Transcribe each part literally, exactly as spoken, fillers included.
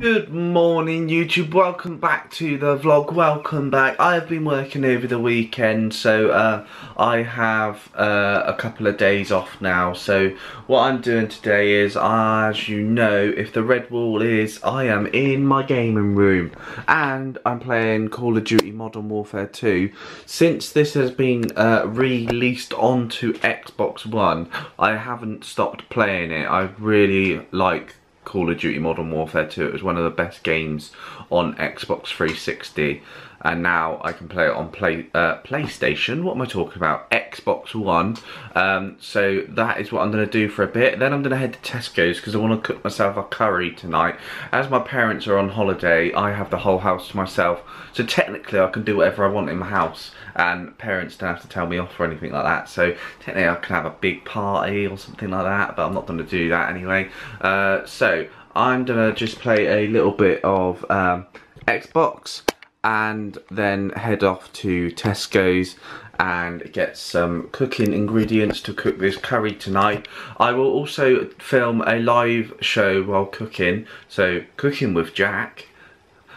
Good morning YouTube, welcome back to the vlog, welcome back. I have been working over the weekend, so uh, I have uh, a couple of days off now. So what I'm doing today is, as you know, if the red wall is, I am in my gaming room and I'm playing Call of Duty Modern Warfare two. Since this has been uh, released onto Xbox One, I haven't stopped playing it. I really like Call of Duty Modern Warfare two. It was one of the best games on Xbox three sixty, and now I can play it on play uh, PlayStation. What am I talking about? Xbox One. Um, so that is what I'm going to do for a bit. Then I'm going to head to Tesco's because I want to cook myself a curry tonight. As my parents are on holiday, I have the whole house to myself. So technically I can do whatever I want in my house, and parents don't have to tell me off or anything like that. So technically I can have a big party or something like that, but I'm not going to do that anyway. Uh, so I'm going to just play a little bit of um, Xbox, and then head off to Tesco's and get some cooking ingredients to cook this curry tonight. I will also film a live show while cooking, so Cooking with Jack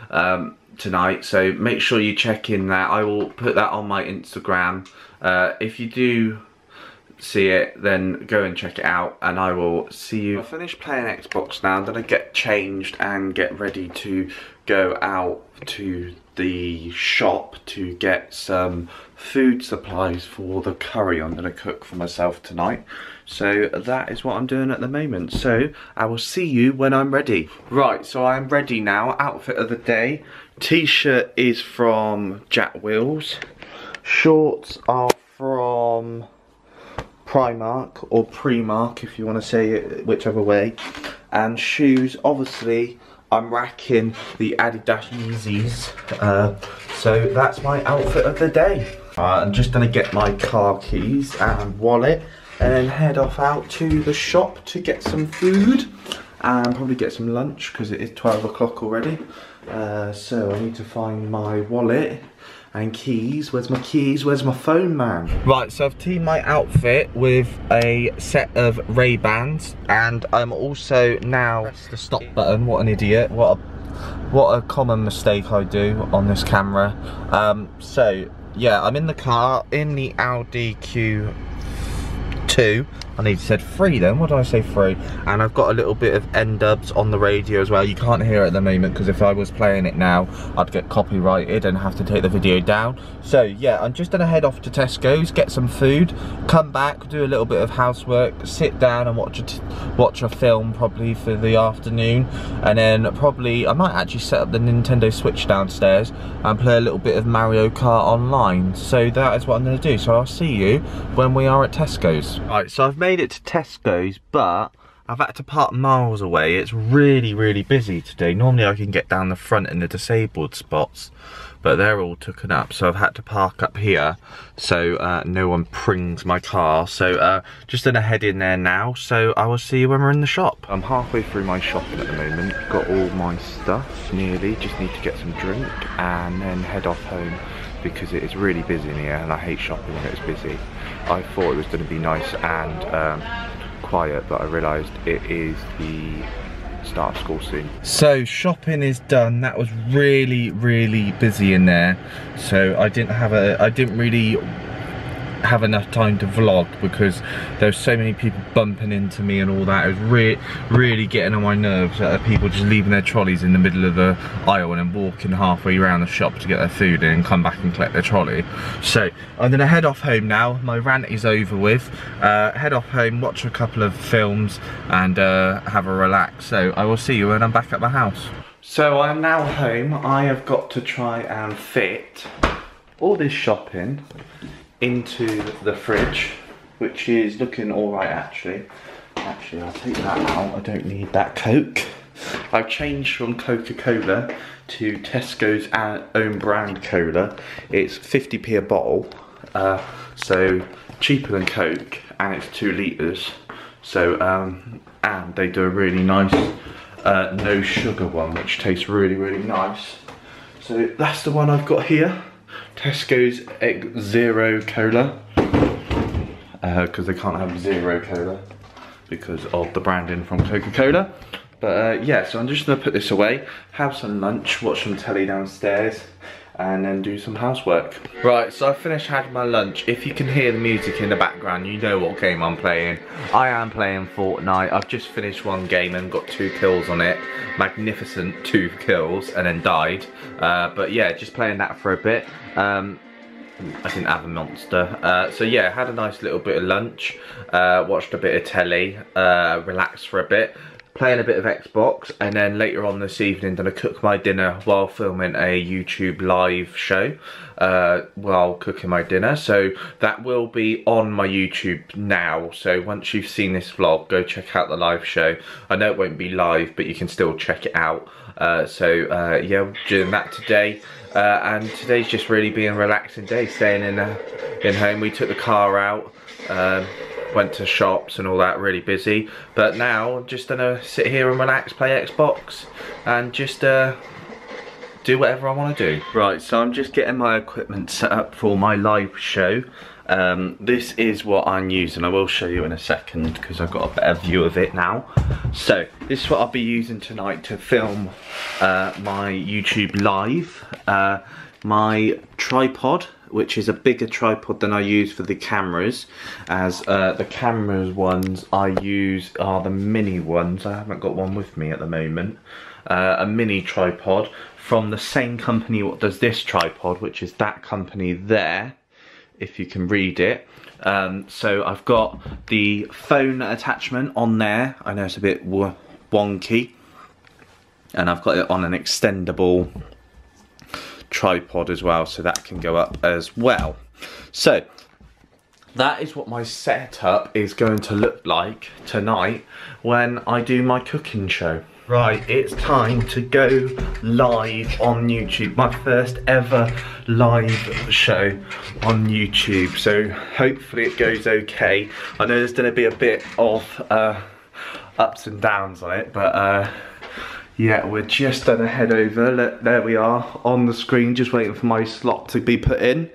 um, tonight, so make sure you check in that. I will put that on my Instagram. Uh, if you do see it, then go and check it out, and I will see you. I finished playing Xbox now, then I get changed and get ready to go out to the shop to get some food supplies for the curry I'm going to cook for myself tonight. So that is what I'm doing at the moment, so I will see you when I'm ready. Right, so I'm ready now. Outfit of the day, t-shirt is from Jack Wills, shorts are from Primark, or Primark if you want to say it whichever way, and shoes, obviously I'm racking the Adidas Yeezys. Uh, so that's my outfit of the day. Right, I'm just going to get my car keys and wallet and then head off out to the shop to get some food and probably get some lunch because it is twelve o'clock already. Uh, so I need to find my wallet and keys. Where's my keys? Where's my phone, man? Right, so I've teamed my outfit with a set of Ray-Bans, and I'm also now press the stop button. What an idiot. What a, what a common mistake I do on this camera. Um, so, yeah, I'm in the car, in the Audi Q two. I need to say three then, what did I say three? And I've got a little bit of N-dubs on the radio as well. You can't hear it at the moment because if I was playing it now, I'd get copyrighted and have to take the video down. So yeah, I'm just gonna head off to Tesco's, get some food, come back, do a little bit of housework, sit down and watch a, t watch a film probably for the afternoon. And then probably, I might actually set up the Nintendo Switch downstairs and play a little bit of Mario Kart online. So that is what I'm gonna do. So I'll see you when we are at Tesco's. All right, so I've made Made it to Tesco's, but I've had to park miles away. It's really really busy today. Normally I can get down the front in the disabled spots, but they're all taken up, so I've had to park up here so uh, no one prings my car. So uh, just gonna head in there now, so I will see you when we're in the shop. I'm halfway through my shopping at the moment, got all my stuff nearly, just need to get some drink and then head off home because it is really busy in here and I hate shopping when it's busy. I thought it was going to be nice and um, quiet, but I realised it is the start of school soon. So shopping is done. That was really really busy in there, so I didn't have a I didn't really have enough time to vlog because there were so many people bumping into me and all that. It was really really getting on my nerves, uh, people just leaving their trolleys in the middle of the aisle and then walking halfway around the shop to get their food in and come back and collect their trolley. So I'm gonna head off home now, my rant is over with. Uh, head off home, watch a couple of films and uh, have a relax. So I will see you when I'm back at my house. So I'm now home. I have got to try and fit all this shopping into the fridge, which is looking all right actually. Actually, I'll take that out. I don't need that Coke. I've changed from Coca-Cola to Tesco's own brand cola. It's fifty p a bottle, uh, so cheaper than Coke, and it's two litres. So, um, and they do a really nice uh, no sugar one, which tastes really, really nice. So that's the one I've got here. Tesco's Xero Cola, because uh, they can't have Zero Cola because of the branding from Coca-Cola. But uh, yeah, so I'm just going to put this away, have some lunch, watch some telly downstairs, and then do some housework. Right, so I finished having my lunch. If you can hear the music in the background, you know what game I'm playing. I am playing Fortnite. I've just finished one game and got two kills on it. Magnificent two kills and then died. Uh, but yeah, just playing that for a bit. Um, I didn't have a monster. Uh, so yeah, had a nice little bit of lunch. Uh, watched a bit of telly. Uh, relaxed for a bit. Playing a bit of Xbox, and then later on this evening gonna cook my dinner while filming a YouTube live show uh, while cooking my dinner. So that will be on my YouTube now, so once you've seen this vlog, go check out the live show. I know it won't be live, but you can still check it out. Uh, so uh, yeah, doing that today. Uh, and today's just really being a relaxing day, staying in, uh, in home. We took the car out. Um, Went to shops and all that, really busy. But now I'm just gonna sit here and relax, play Xbox, and just uh, do whatever I want to do. Right, so I'm just getting my equipment set up for my live show. Um, this is what I'm using. I will show you in a second because I've got a better view of it now. So this is what I'll be using tonight to film uh, my YouTube live. Uh, my tripod, which is a bigger tripod than I use for the cameras, as uh, the cameras ones I use are the mini ones. I haven't got one with me at the moment. Uh, a mini tripod from the same company what does this tripod, which is that company there, if you can read it. Um, so I've got the phone attachment on there. I know it's a bit wonky, and I've got it on an extendable tripod as well, so that can go up as well. So that is what my setup is going to look like tonight when I do my cooking show. Right, it's time to go live on YouTube. My first ever live show on YouTube, so hopefully it goes okay. I know there's going to be a bit of uh, ups and downs on it, but uh, yeah, we're just gonna head over. Look, there we are on the screen, just waiting for my slot to be put in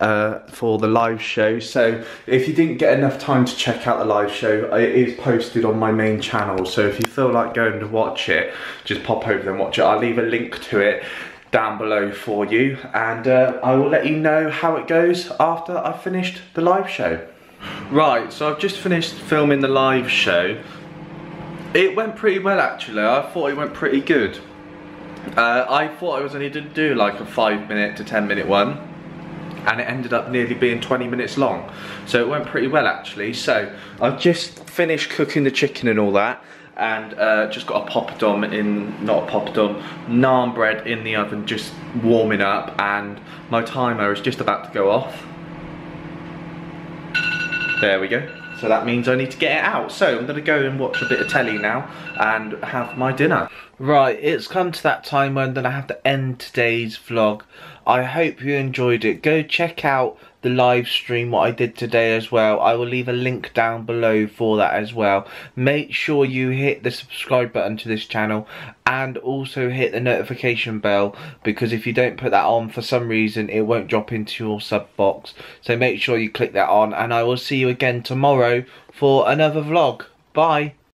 uh, for the live show. So if you didn't get enough time to check out the live show, it is posted on my main channel. So if you feel like going to watch it, just pop over and watch it. I'll leave a link to it down below for you. And uh, I will let you know how it goes after I've finished the live show. Right, so I've just finished filming the live show. It went pretty well, actually. I thought it went pretty good. Uh, I thought I was only going to do like a five minute to ten minute one, and it ended up nearly being twenty minutes long. So it went pretty well, actually. So I've just finished cooking the chicken and all that, and uh, just got a poppadom in, not a poppadom, naan bread in the oven, just warming up, and my timer is just about to go off. There we go. So that means I need to get it out. So I'm going to go and watch a bit of telly now and have my dinner. Right, it's come to that time when I have to end today's vlog. I hope you enjoyed it. Go check out the live stream, what I did today as well. I will leave a link down below for that as well. Make sure you hit the subscribe button to this channel, and also hit the notification bell, because if you don't put that on for some reason, it won't drop into your sub box. So make sure you click that on, and I will see you again tomorrow for another vlog. Bye.